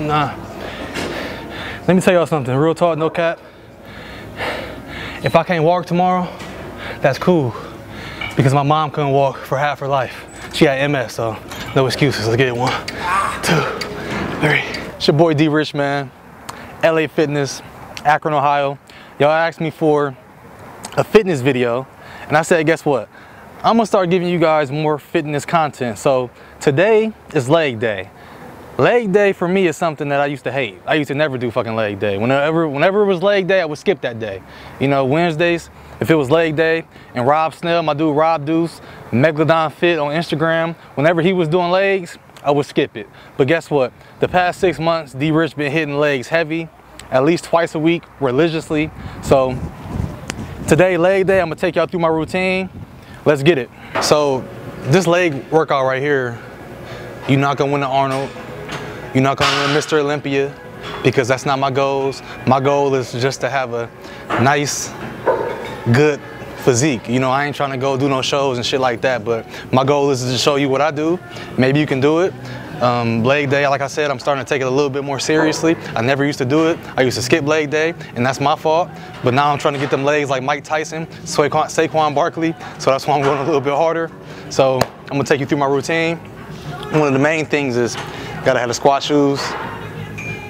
Nah. Let me tell y'all something, real talk, no cap. If I can't walk tomorrow, that's cool. Because my mom couldn't walk for half her life. She had MS, so no excuses. Let's get it. 1, 2, 3. It's your boy D Rich, man. LA Fitness, Akron, Ohio. Y'all asked me for a fitness video, and I said, guess what? I'm gonna start giving you guys more fitness content. So today is leg day. Leg day for me is something that I used to hate. I used to never do fucking leg day. Whenever it was leg day, I would skip that day. You know, Wednesdays, if it was leg day, and Rob Snell, my dude Rob Deuce, Megalodon Fit on Instagram, whenever he was doing legs, I would skip it. But guess what? The past 6 months, D Rich been hitting legs heavy, at least twice a week, religiously. So today, leg day, I'm gonna take y'all through my routine. Let's get it. So this leg workout right here, you're not gonna win the Arnold. You're not gonna win Mr. Olympia, because that's not my goals. My goal is just to have a nice, good physique. You know, I ain't trying to go do no shows and shit like that, but my goal is to show you what I do. Maybe you can do it. Leg day, like I said, I'm starting to take it a little bit more seriously. I never used to do it. I used to skip leg day, and that's my fault. But now I'm trying to get them legs like Mike Tyson, Saquon Barkley, so that's why I'm going a little bit harder. So I'm gonna take you through my routine. One of the main things is, gotta have the squat shoes.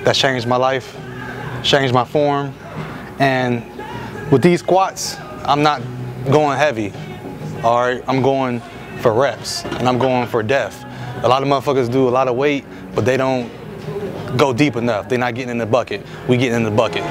That's changed my life, changed my form. And with these squats, I'm not going heavy, all right? I'm going for reps, and I'm going for depth. A lot of motherfuckers do a lot of weight, but they don't go deep enough. They're not getting in the bucket. We getting in the bucket.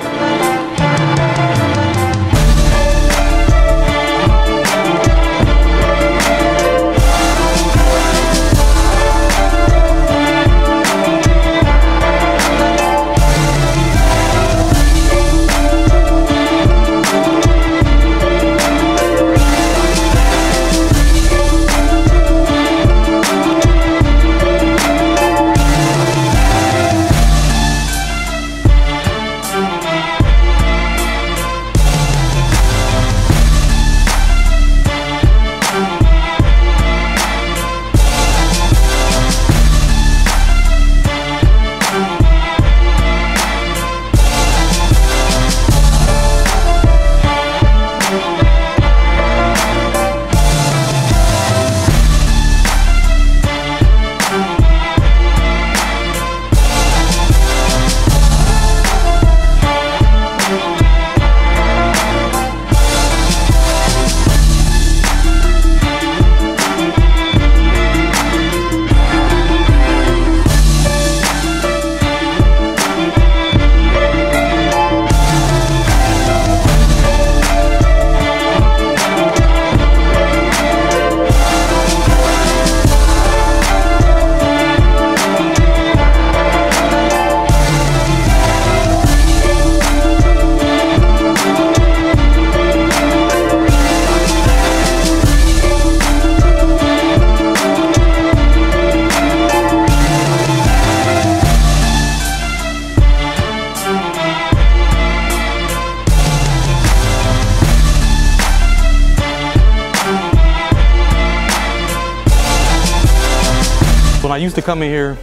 When I used to come in here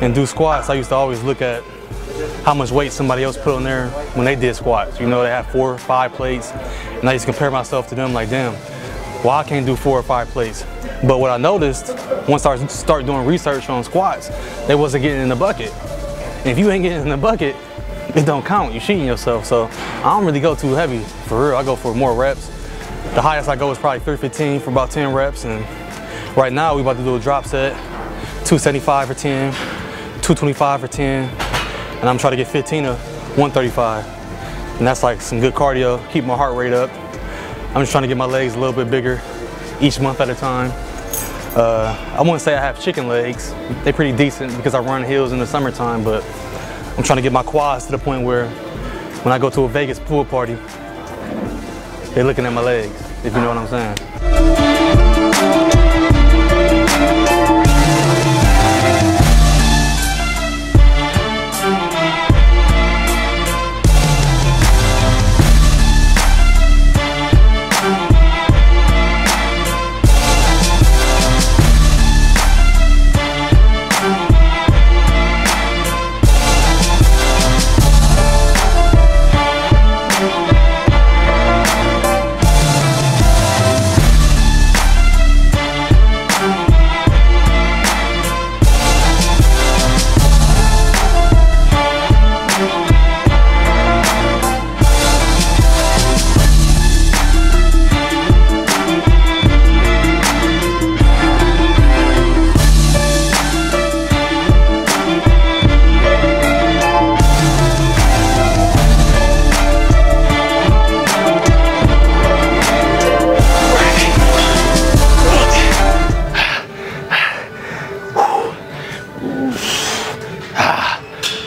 and do squats, I used to always look at how much weight somebody else put on there when they did squats. You know, they had 4 or 5 plates, and I used to compare myself to them like, damn, well, I can't do 4 or 5 plates. But what I noticed, once I started doing research on squats, they wasn't getting in the bucket. And if you ain't getting in the bucket, it don't count, you're cheating yourself. So I don't really go too heavy, for real. I go for more reps. The highest I go is probably 315 for about 10 reps, and right now, we about to do a drop set, 275 for 10, 225 for 10, and I'm trying to get 15 to 135. And that's like some good cardio, keep my heart rate up. I'm just trying to get my legs a little bit bigger each month at a time. I wouldn't say I have chicken legs. They're pretty decent because I run hills in the summertime, but I'm trying to get my quads to the point where when I go to a Vegas pool party, they're looking at my legs, if you know what I'm saying.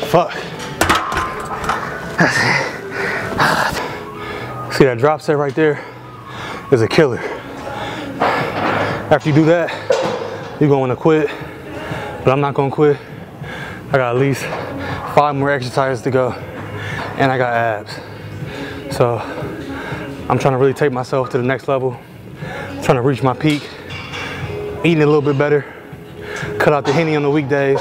Fuck. That's it. See that drop set right there is a killer. After you do that, you're gonna wanna quit, but I'm not gonna quit. I got at least 5 more exercises to go, and I got abs. So I'm trying to really take myself to the next level. I'm trying to reach my peak, eating a little bit better, cut out the Henny on the weekdays,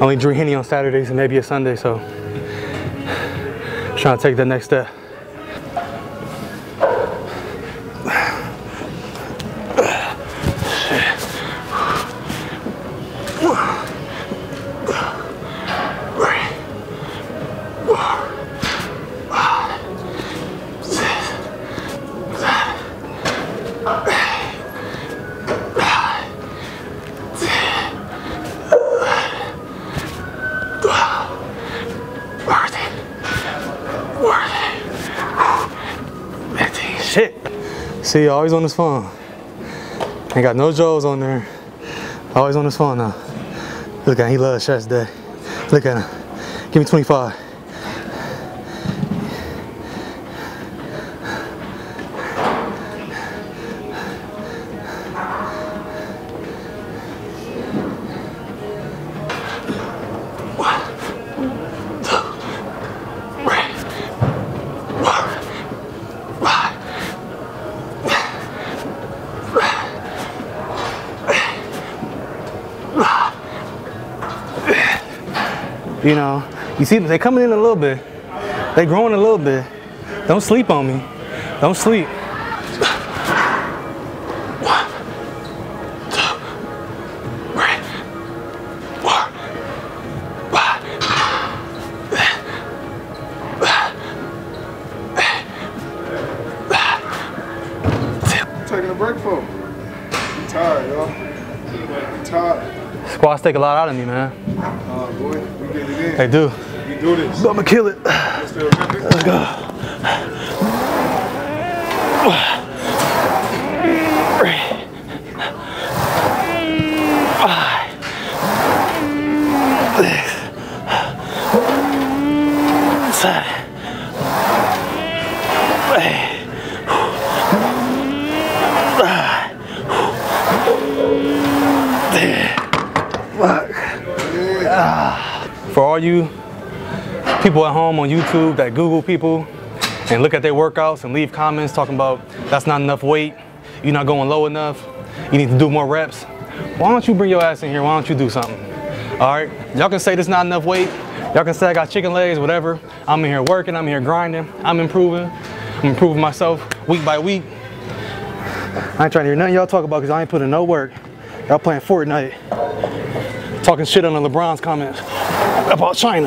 only drink Henny on Saturdays and maybe a Sunday, so I'm trying to take that next step. See, always on his phone. Ain't got no Joes on there. Always on his phone now. Look at him, he loves shots today. Look at him. Give me 25. You know, you see they coming in a little bit. They growing a little bit. Don't sleep on me. Don't sleep. Taking a break for? I'm tired, y'all. I'm tired. Squats take a lot out of me, man. Oh, boy. They do. You do this. But I'm gonna kill it. Let's go. For all you people at home on YouTube that Google people and look at their workouts and leave comments talking about that's not enough weight, you're not going low enough, you need to do more reps, why don't you bring your ass in here? Why don't you do something? All right, y'all can say there's not enough weight, y'all can say I got chicken legs, whatever. I'm in here working, I'm in here grinding, I'm improving myself week by week. I ain't trying to hear nothing y'all talk about because I ain't putting no work. Y'all playing Fortnite, talking shit on the LeBron's comments about China.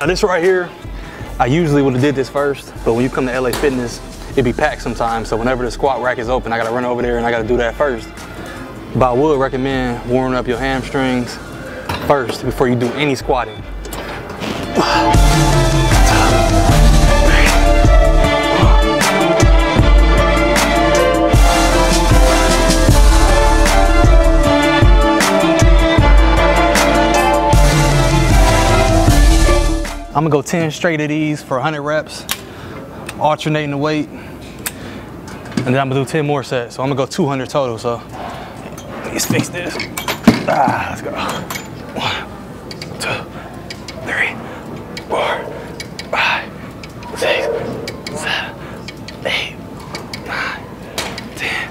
Now this right here, I usually would have did this first, but when you come to LA Fitness, it'd be packed sometimes, so whenever the squat rack is open, I gotta run over there and I gotta do that first. But I would recommend warming up your hamstrings first before you do any squatting. I'm gonna go 10 straight of these for 100 reps, alternating the weight, and then I'm gonna do 10 more sets. So I'm gonna go 200 total, so. Let's fix this. Ah, let's go. 1, 2, 3, 4, 5, 6, 7, 8, 9, 10.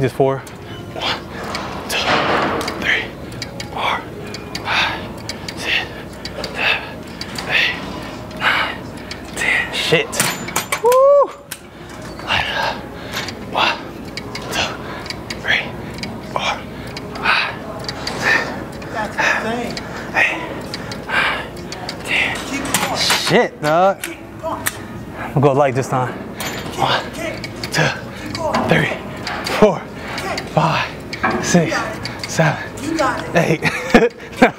4. 1, 2, 3, 4, 5, 6. shit, dog. We'll go light this time. 1, 2, 3, 4, 5, 6, 7, 8, 9,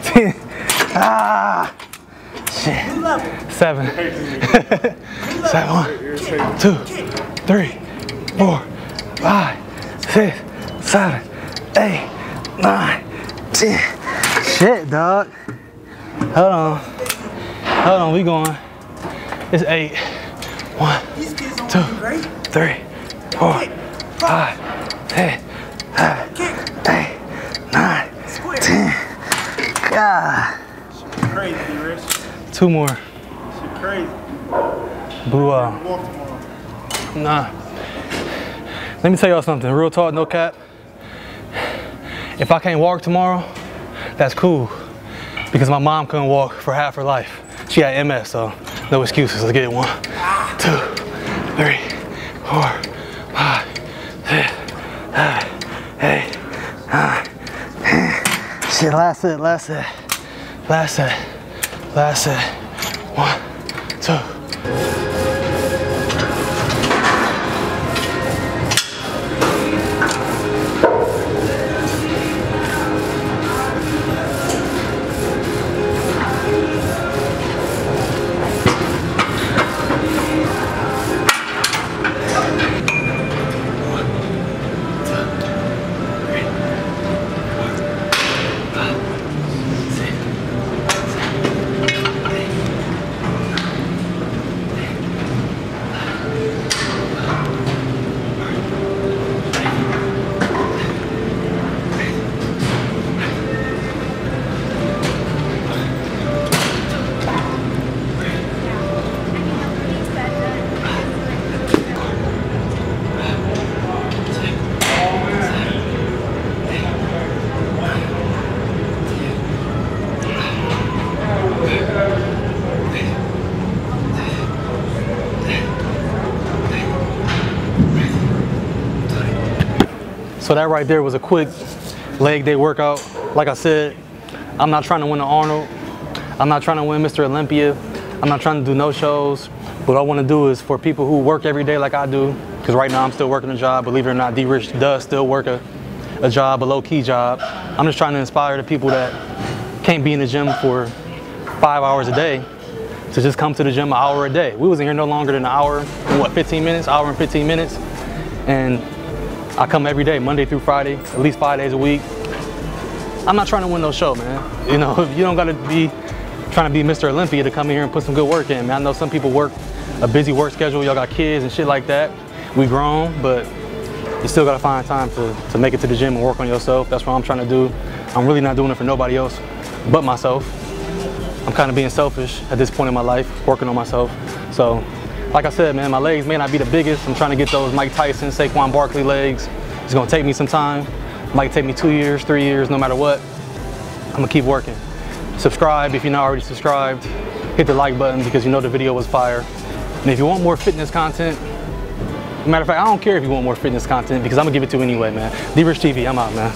10. Ah, shit. 7. 1, 2, 3, 4, 5, 6, 7, 8, 9, 10. Shit, dog. Hold on. Hold on, we going. It's 8. 1, 2, 3, 4, 5, 6, 7, 8, 9, 10. God. Shit crazy, Rich. 2 more. Shit crazy. Blew out. Nah. Let me tell y'all something. Real talk, no cap. If I can't walk tomorrow, that's cool, because my mom couldn't walk for half her life. She had MS, so no excuses. Let's get it. 1, 2, 3, 4, 5, 6, 7, 8, 9, 10. Shit, last set, last set, last set, last set. 1, 2. So that right there was a quick leg day workout. Like I said, I'm not trying to win the Arnold. I'm not trying to win Mr. Olympia. I'm not trying to do no shows. What I want to do is for people who work every day like I do, because right now I'm still working a job. Believe it or not, D Rich does still work a job, a low-key job. I'm just trying to inspire the people that can't be in the gym for 5 hours a day to just come to the gym an hour a day. We wasn't here no longer than an hour and what, 15 minutes? Hour and 15 minutes. And I come every day, Monday through Friday, at least 5 days a week. I'm not trying to win no show, man. You know, you don't gotta be trying to be Mr. Olympia to come in here and put some good work in, man. I know some people work a busy work schedule, y'all got kids and shit like that. We grown, but you still gotta find time to make it to the gym and work on yourself. That's what I'm trying to do. I'm really not doing it for nobody else but myself. I'm kind of being selfish at this point in my life, working on myself. So, like I said, man, my legs may not be the biggest. I'm trying to get those Mike Tyson, Saquon Barkley legs. It's gonna take me some time. It might take me 2 years, 3 years, no matter what. I'm gonna keep working. Subscribe if you're not already subscribed. Hit the like button because you know the video was fire. And if you want more fitness content, matter of fact, I don't care if you want more fitness content because I'm gonna give it to you anyway, man. D Rich TV, I'm out, man.